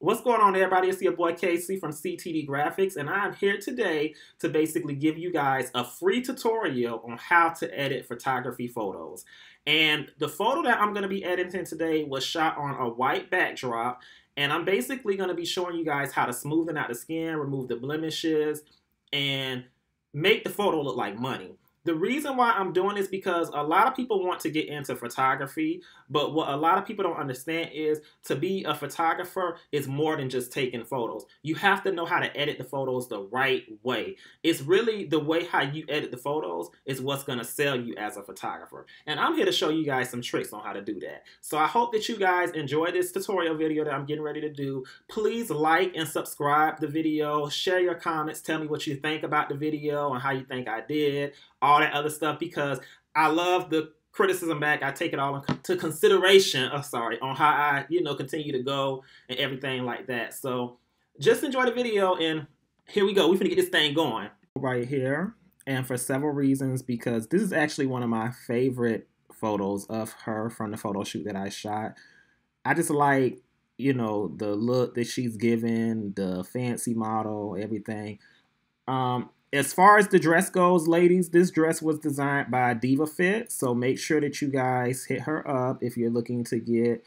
What's going on, everybody? It's your boy KC from CTD Graphics, and I'm here today to basically give you guys a free tutorial on how to edit photography photos. And the photo that I'm going to be editing today was shot on a white backdrop, and I'm basically going to be showing you guys how to smoothen out the skin, remove the blemishes, and make the photo look like money. The reason why I'm doing this because a lot of people want to get into photography, but what a lot of people don't understand is to be a photographer is more than just taking photos. You have to know how to edit the photos the right way. It's really the way how you edit the photos is what's going to sell you as a photographer. And I'm here to show you guys some tricks on how to do that. So I hope that you guys enjoy this tutorial video that I'm getting ready to do. Please like and subscribe the video, share your comments, tell me what you think about the video and how you think I did. All that other stuff, because I love the criticism back. I take it all into consideration, on how I, continue to go and everything like that. So just enjoy the video, and here we go. We're gonna get this thing going right here, and for several reasons, because this is actually one of my favorite photos of her from the photo shoot that I shot. I just like, the look that she's given, the fancy model, everything. As far as the dress goes, ladies, this dress was designed by Diva Fit, so make sure that you guys hit her up if you're looking to get,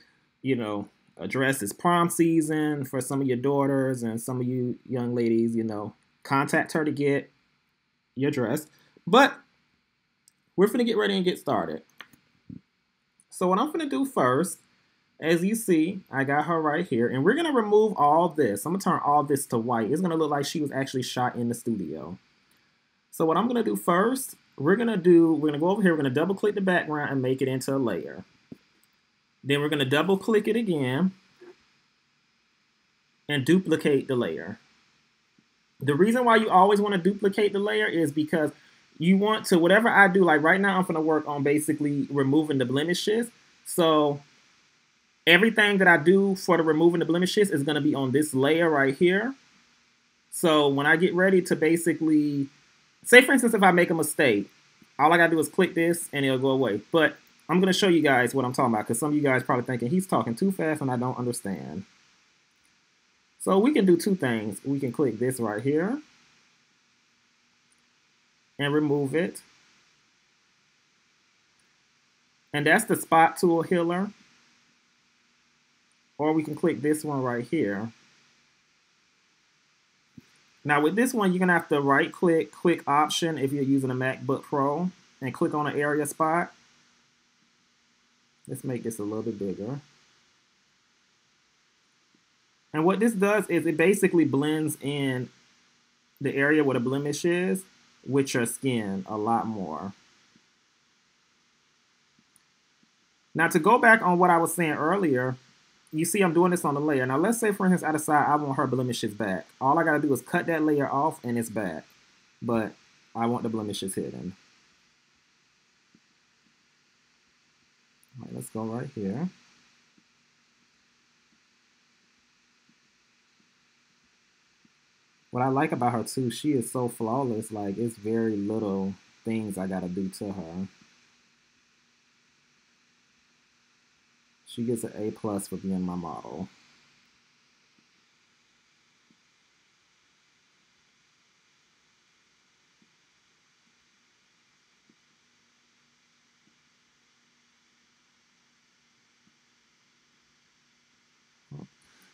a dress. It's prom season for some of your daughters and some of you young ladies, contact her to get your dress. But we're going to get ready and get started. So what I'm going to do first, as you see, I got her right here, and we're going to remove all this. I'm going to turn all this to white. It's going to look like she was actually shot in the studio. So what I'm going to do first, we're going to go over here, we're going to double click the background and make it into a layer. Then we're going to double click it again and duplicate the layer. The reason why you always want to duplicate the layer is because you want to, whatever I do, like right now I'm going to work on basically removing the blemishes. So everything that I do for the removing the blemishes is going to be on this layer right here. So when I get ready to basically, say for instance, if I make a mistake, all I gotta do is click this and it'll go away. But I'm gonna show you guys what I'm talking about, because some of you guys probably thinking he's talking too fast and I don't understand. So we can do two things. We can click this right here and remove it. And that's the spot tool healer. Or we can click this one right here. Now with this one, you're going to have to right click, click option if you're using a MacBook Pro, and click on an area spot. Let's make this a little bit bigger. And what this does is it basically blends in the area where the blemish is with your skin a lot more. Now to go back on what I was saying earlier, you see I'm doing this on the layer. Now let's say for instance I decide I want her blemishes back. All I gotta do is cut that layer off and it's back. But I want the blemishes hidden. All right, let's go right here. What I like about her too, she is so flawless, like it's very little things I gotta do to her. She gets an A+ for being my model.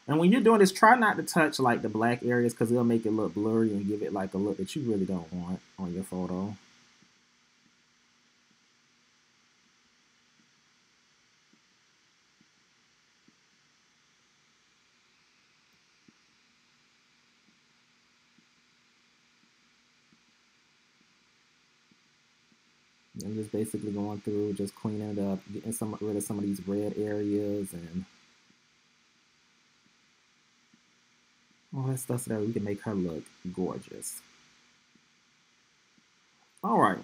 And when you're doing this, try not to touch like the black areas, because it'll make it look blurry and give it like a look that you really don't want on your photo. I'm just basically going through, just cleaning it up, getting rid of some of these red areas, and all that stuff so that we can make her look gorgeous. All right.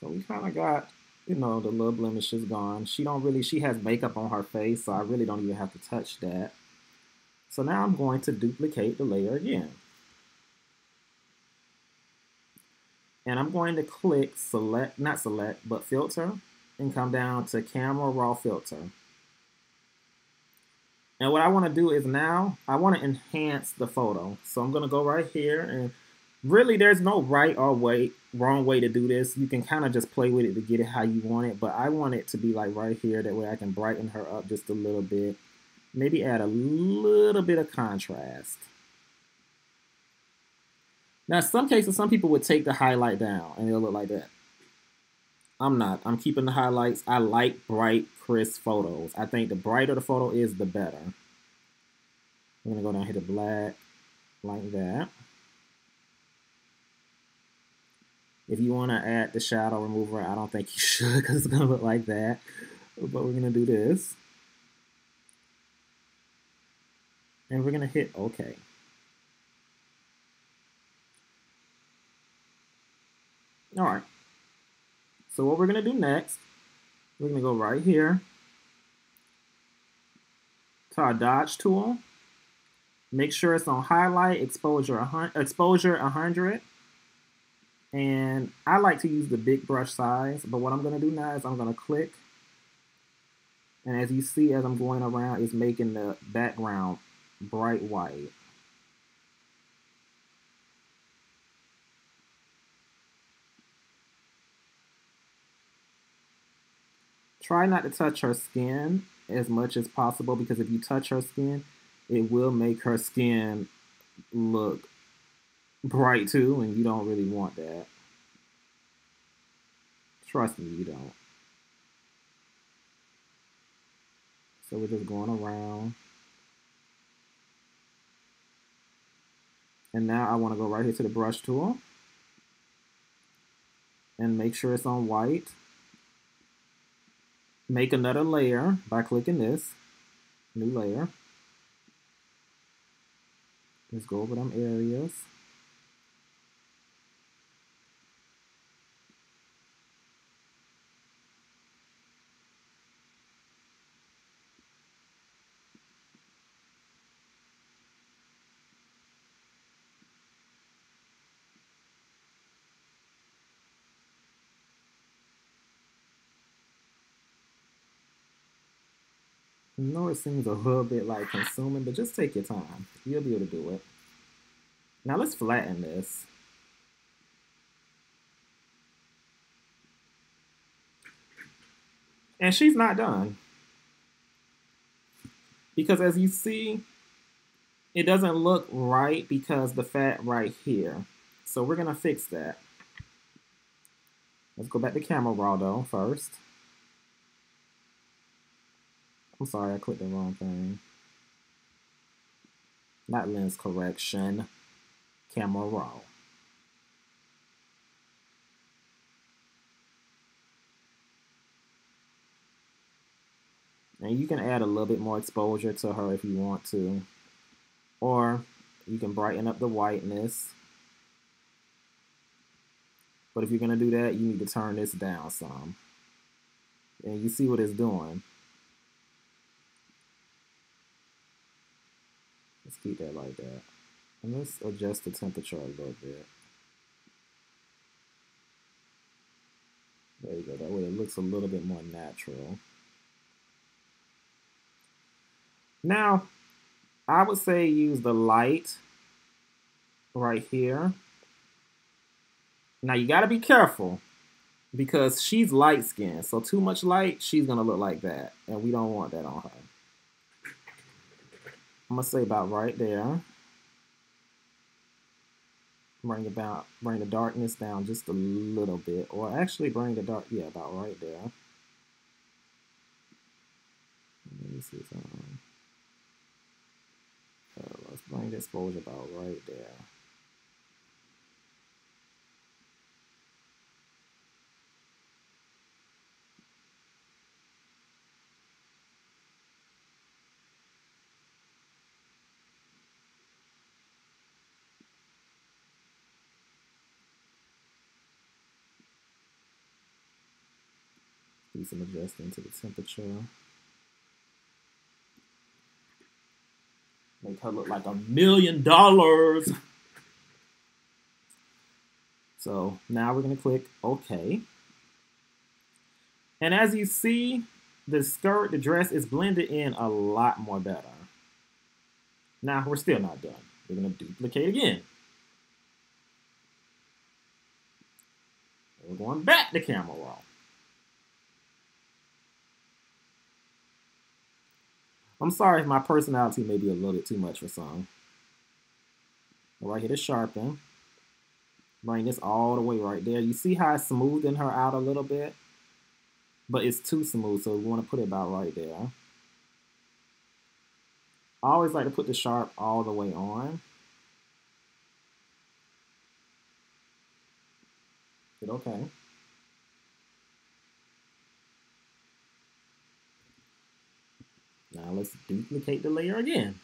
So we kind of got, the little blemish is gone. She has makeup on her face, so I really don't even have to touch that. So now I'm going to duplicate the layer again. And I'm going to click select, not select, but filter, and come down to camera raw filter. And what I want to do is now I want to enhance the photo. So I'm going to go right here, and really there's no right or wrong way to do this. You can kind of just play with it to get it how you want it, but I want it to be like right here. That way I can brighten her up just a little bit. Maybe add a little bit of contrast. Now, some cases, some people would take the highlight down and it'll look like that. I'm not. I'm keeping the highlights. I like bright, crisp photos. I think the brighter the photo is, the better. I'm going to go down here to black like that. If you want to add the shadow remover, I don't think you should because it's going to look like that. But we're going to do this. And we're going to hit OK. All right. So what we're going to do next, we're going to go right here to our dodge tool. Make sure it's on highlight, exposure 100. And I like to use the big brush size, but what I'm going to do now is I'm going to click. And as you see, as I'm going around, it's making the background bright white. Try not to touch her skin as much as possible, because if you touch her skin, it will make her skin look bright too, and you don't really want that. Trust me, you don't. So we're just going around. And now I want to go right here to the brush tool and make sure it's on white. Make another layer by clicking this, new layer. Let's go over them areas. I know it seems a little bit like consuming, but just take your time. You'll be able to do it. Now let's flatten this. And she's not done. Because as you see, it doesn't look right because the fat right here. So we're going to fix that. Let's go back to Camera Raw though first. I'm sorry, I clicked the wrong thing. Not lens correction. Camera Raw. And you can add a little bit more exposure to her if you want to. Or you can brighten up the whiteness. But if you're going to do that, you need to turn this down some. And you see what it's doing. Let's keep that like that. And let's adjust the temperature a little bit. There you go. That way it looks a little bit more natural. Now, I would say use the light right here. Now, you got to be careful because she's light skinned. So too much light, she's going to look like that. And we don't want that on her. I'm gonna say about right there. Bring the darkness down just a little bit, or actually bring the dark. Yeah, about right there. Let me see something. Let's bring the exposure about right there. Do some adjusting to the temperature. Make her look like $1 million. So now we're going to click OK. And as you see, the dress is blended in a lot more better. Now we're still not done. We're going to duplicate again. We're going back to camera raw. I'm sorry if my personality may be a little bit too much for some. Right here to sharpen. Bring this all the way right there. You see how it's smoothing her out a little bit? But it's too smooth, so we want to put it about right there. I always like to put the sharp all the way on. Hit OK. Now let's duplicate the layer again.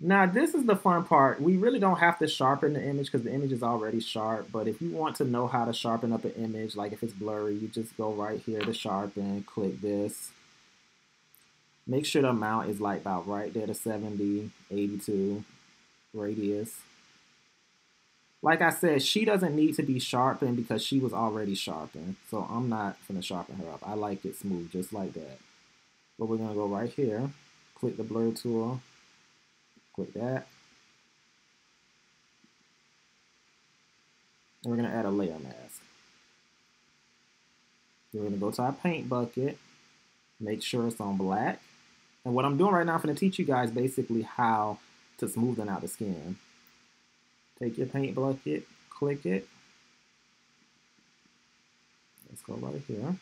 Now this is the fun part. We really don't have to sharpen the image because the image is already sharp, but if you want to know how to sharpen up an image, like if it's blurry, you just go right here to sharpen, click this. Make sure the amount is like about right there to 70, 82, radius. Like I said, she doesn't need to be sharpened because she was already sharpened. So I'm not going to sharpen her up. I like it smooth, just like that. But we're going to go right here, click the blur tool, click that. And we're going to add a layer mask. We're going to go to our paint bucket, make sure it's on black. And what I'm doing right now, I'm going to teach you guys basically how to smoothen out the skin. Take your paint bucket, click it. Let's go right here.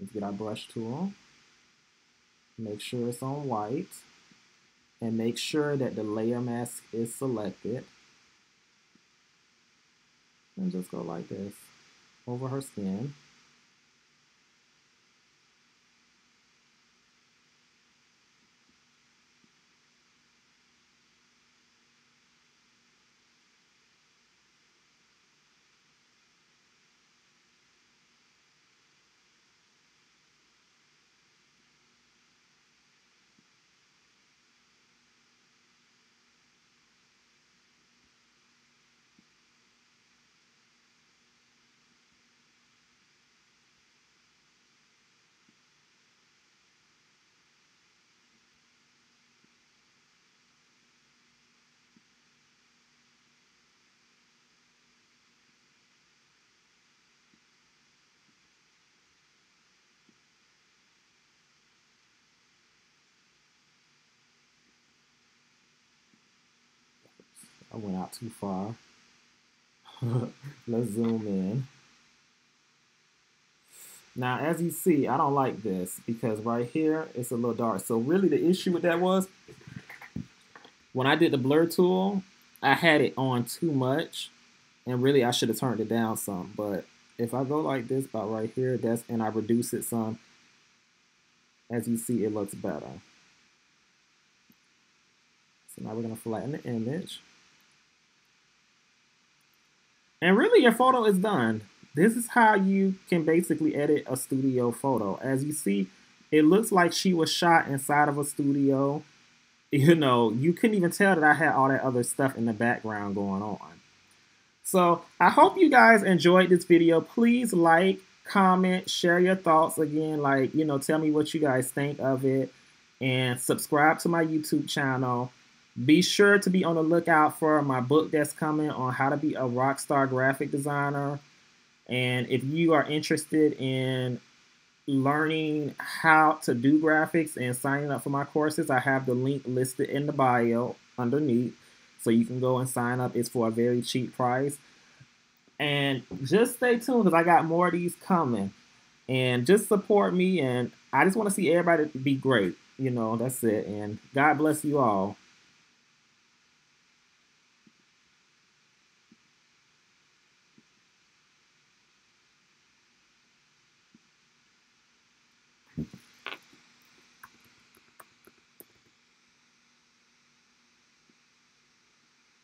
Let's get our brush tool. Make sure it's on white. And make sure that the layer mask is selected. And just go like this over her skin. I went out too far. Let's zoom in. Now, as you see, I don't like this because right here, it's a little dark. So really the issue with that was when I did the blur tool, I had it on too much. And really, I should have turned it down some. But if I go like this about right here, that's, and I reduce it some, as you see, it looks better. So now we're going to flatten the image. And really, your photo is done. This is how you can basically edit a studio photo. As you see, it looks like she was shot inside of a studio. You know, you couldn't even tell that I had all that other stuff in the background going on. So I hope you guys enjoyed this video. Please like, comment, share your thoughts again. Like, you know, tell me what you guys think of it. And subscribe to my YouTube channel. Be sure to be on the lookout for my book that's coming on how to be a rockstar graphic designer. And if you are interested in learning how to do graphics and signing up for my courses, I have the link listed in the bio underneath. So you can go and sign up. It's for a very cheap price. And just stay tuned because I got more of these coming. And just support me. And I just want to see everybody be great. You know, that's it. And God bless you all.